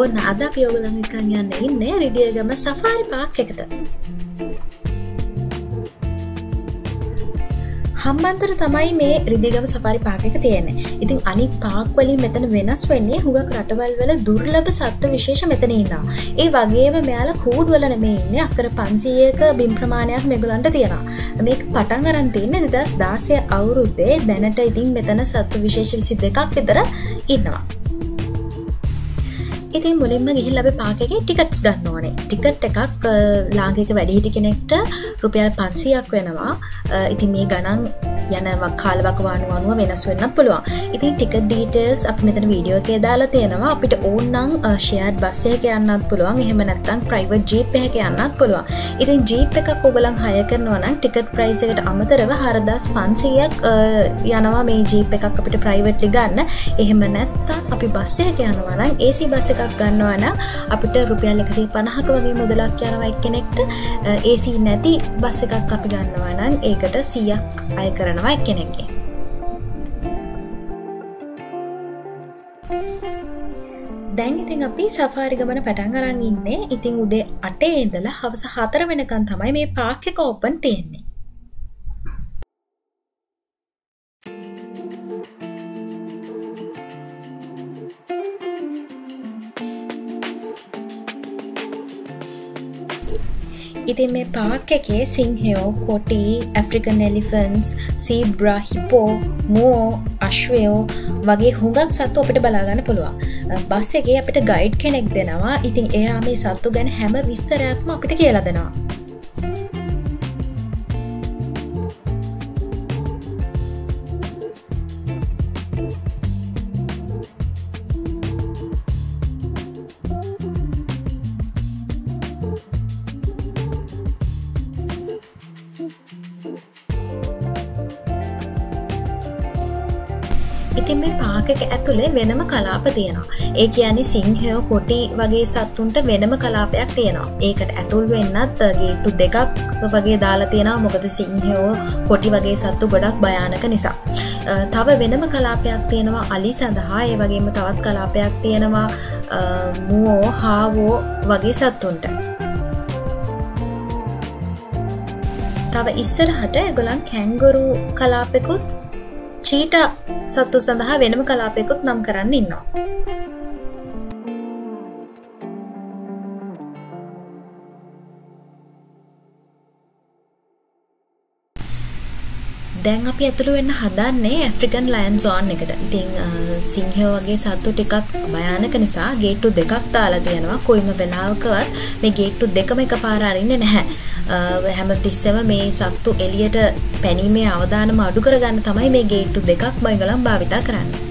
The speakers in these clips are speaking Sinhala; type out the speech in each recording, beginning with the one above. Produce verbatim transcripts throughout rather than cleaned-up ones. ඕන අද අපි ඔයගොල්ලන් එක්ක යන්න ඉන්නේ රිදියගම සෆාරි පාක් එකට. හම්බන්තොට තමයි මේ රිදියගම සෆාරි පාක් එක තියෙන්නේ. ඉතින් අනිත් පාක් වලින් මෙතන වෙනස් වෙන්නේ හුඟක් රටවල් වල දුර්ලභ සත්ත්ව විශේෂ මෙතන ඉන්නවා. ඒ වගේම මෙයාලා කූඩ් වල නෙමෙයි ඉන්නේ අක්කර පන්සීයක බිම් ප්‍රමාණයක් මේගොල්ලන්ට තියෙනවා. මේක පටන් අරන් තින්නේ දෙදහස් දාසය අවුරුද්දේ දැනට ඉතින් මෙතන සත්ත්ව විශේෂ විසි දෙකක් විතර ඉන්නවා. ඉතින් මුලින්ම ගිහිල්ලා අපි පාක් එකේ ටිකට්ස් ගන්න ඕනේ. ටිකට් එකක් ලාංකික වැඩිහිටි කෙනෙක්ට රුපියල් පන්සීයක් වෙනවා. ඉතින් මේ ගණන් යන කාලවකවානුව අනුව වෙනස් වෙන්නත් පුළුවන්. ඉතින් ටිකට් ඩීටේල්ස් අපි මෙතන වීඩියෝ එකේ දාලා තියෙනවා. අපිට ඕන නම් ෂෙයාර්ඩ් බස් එකක යන්නත් පුළුවන්. එහෙම නැත්නම් ප්‍රයිවට් ජීප් එකක යන්නත් පුළුවන්. ඉතින් ජීප් එකක් ඔයගලන් හය කරනවා නම් ටිකට් ප්‍රයිස් එකට අමතරව හාරදාස් පන්සීයක් යනවා මේ ජීප් එකක් අපිට ප්‍රයිවට්ලි ගන්න. එහෙම නැත්නම් අපි බස් එකක යනවා නම් ඒ සී බස් එකක් ගන්නවා නම් අපිට රුපියල් එකසිය පනහක වගේ මුදලක් යනවා එක්කෙනෙක්ට. ඒ සී නැති බස් එකක් අපි ගන්නවා නම් ඒකට සීයක් අය කරනවා එක්කෙනෙක්ගේ. දැන් ඉතින් අපි සෆාරි ගමන පටන් අරන් ඉන්නේ. ඉතින් උදේ අටේ ඉඳලා හවස හතර වෙනකන් තමයි මේ පාක් එක ඕපන් තියෙන්නේ. ඉතින් මේ පාක් එකේ සිංහයෝ, කොටි, ඇෆ්‍රිකන් එලිෆන්ට්ස්, සීබ්‍රා, හිපෝ, මුවෝ, අශ්වයෝ වගේ හුඟක් සත්තු අපිට බලා ගන්න පුළුවන්. බස් එකේ අපිට ගයිඩ් කෙනෙක් දෙනවා. ඉතින් එයා මේ සත්තු ගැන හැම විස්තරයක්ම අපිට කියලා දෙනවා. ඉතින් මේ පාක් එක ඇතුලේ වෙනම කලාප තියෙනවා. ඒ කියන්නේ සිංහයෝ, කොටි වගේ සත්තුන්ට වෙනම කලාපයක් තියෙනවා. ඒකට ඇතුල් වෙන්නත් ගේට්ටු දෙකක් වගේ දාලා තියෙනවා. මොකද සිංහයෝ, කොටි වගේ සත්තු ගොඩක් භයානක නිසා. තව වෙනම කලාපයක් තියෙනවා අලි සඳහා. ඒ වගේම තවත් කලාපයක් තියෙනවා මුවෝ, හාවෝ වගේ සත්තුන්ට. තව ඉස්සරහට ඒගොල්ලන් කැංගරු කලාපෙකුත් චීටා සත්තු සඳහා වෙනම කලාපයකුත් නම් කරන්න ඉන්නවා. දැන් අපි ඇතුළු වෙන්න හදන්නේ ඇෆ්‍රිකන් ලයන් සෝන් එකට. ඉතින් සිංහයෝ වගේ සත්තු ටිකක් භයානක නිසා ගේට්ටු දෙකක් දාලා තියෙනවා. කොයිම වෙලාවකවත් මේ ගේට්ටු දෙකම එකපාර අරින්නේ නැහැ. හැම තිස්සෙම මේ සත්තු එළියට පැනීමේ අවධානම අඩු කරගන්න තමයි මේ ගේට්ටු දෙකක් මේගොල්ලන් භාවිතා කරන්නේ.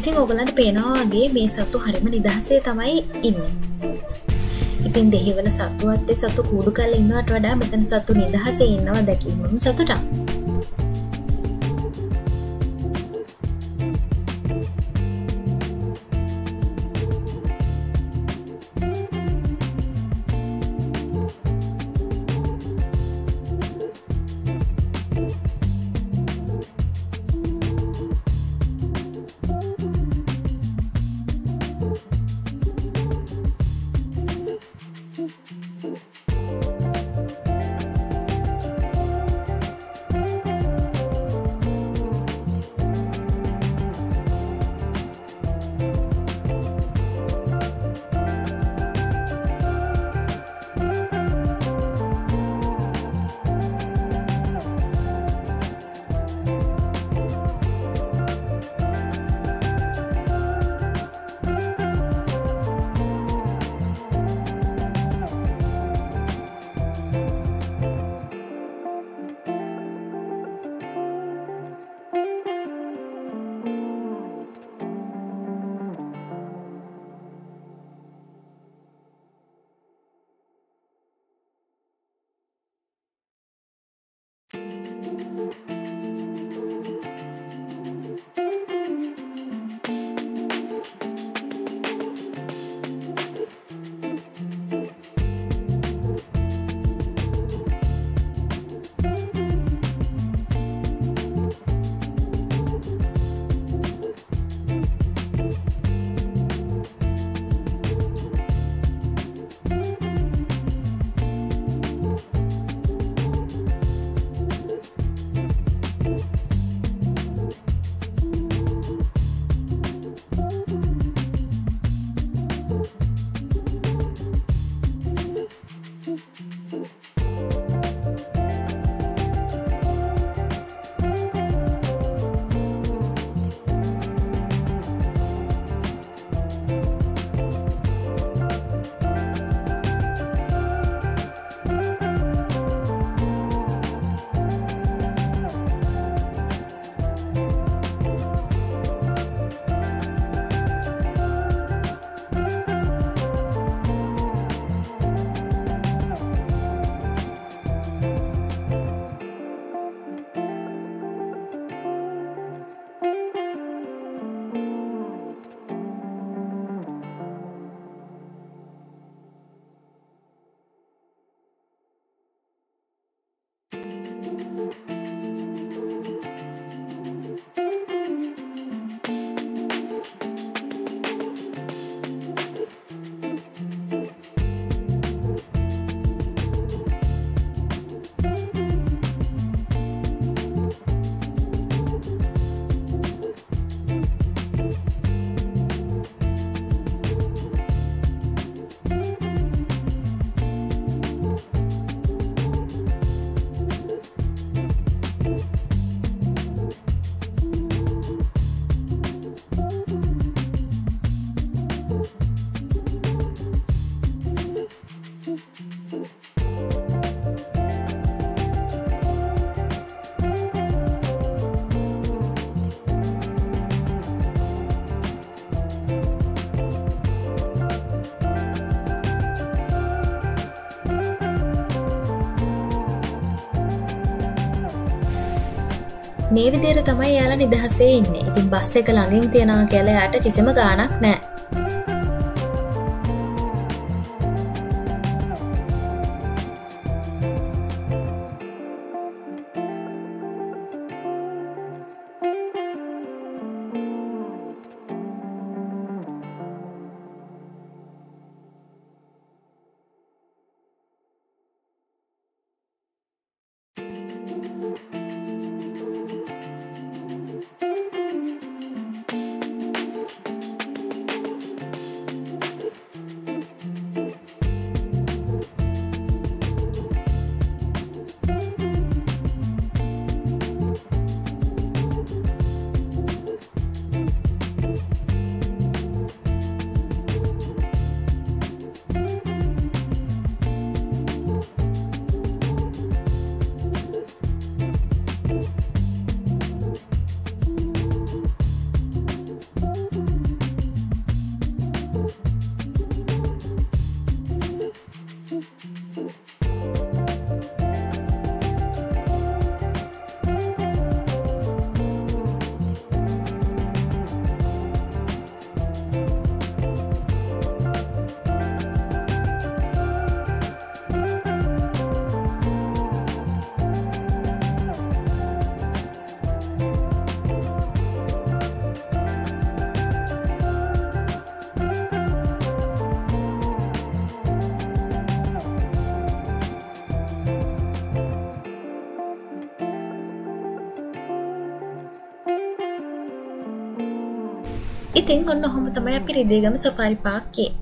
ඉතින් ඔයගලන්ට පේනවා වගේ මේ සත්තු හරිම නිදහසේ තමයි ඉන්නේ. ඉතින් දෙහිවල සත්තුවත් ඒ සත්තු කූඩු කරලා ඉන්නවට වඩා මෙතන සත්තු නිදහසේ ඉන්නවා දැකීමම සතුටක්. මේ විදිහට තමයි යාලා නිදහසේ ඉන්නේ. ඉතින් බස් එක ළඟින් තියනවා කියලා යාට කිසිම ගාණක් නැහැ. ඉතින් ඔන්න ඔහොම තමයි අපි රිදේගම සෆාරි පාක් ගියේ.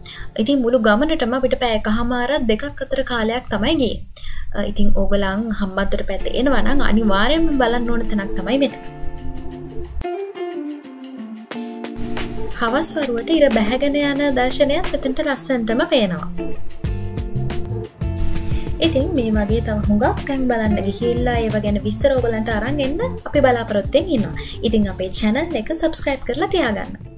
ඉතින් මුළු ගමනටම අපිට පැයකමාර දෙකක් අතර කාලයක් තමයි ගියේ. ඉතින් ඕගලන් හම්බන්තොට පැත්තේ එනවා නම් අනිවාර්යයෙන්ම බලන්න ඕන තැනක් තමයි මෙතන. හවස් වරුවට ඉර බැහැගෙන යන දර්ශනයත් මෙතනට ලස්සනටම පේනවා. ඉතින් මේ වගේ තව හුඟක් තැන් බලන්න ගිහිල්ලා ඒව ගැන විස්තර ඕගලන්ට අරන් එන්න අපි බලාපොරොත්තුෙන් ඉන්නවා. ඉතින් අපේ channel එක subscribe කරලා තියාගන්න.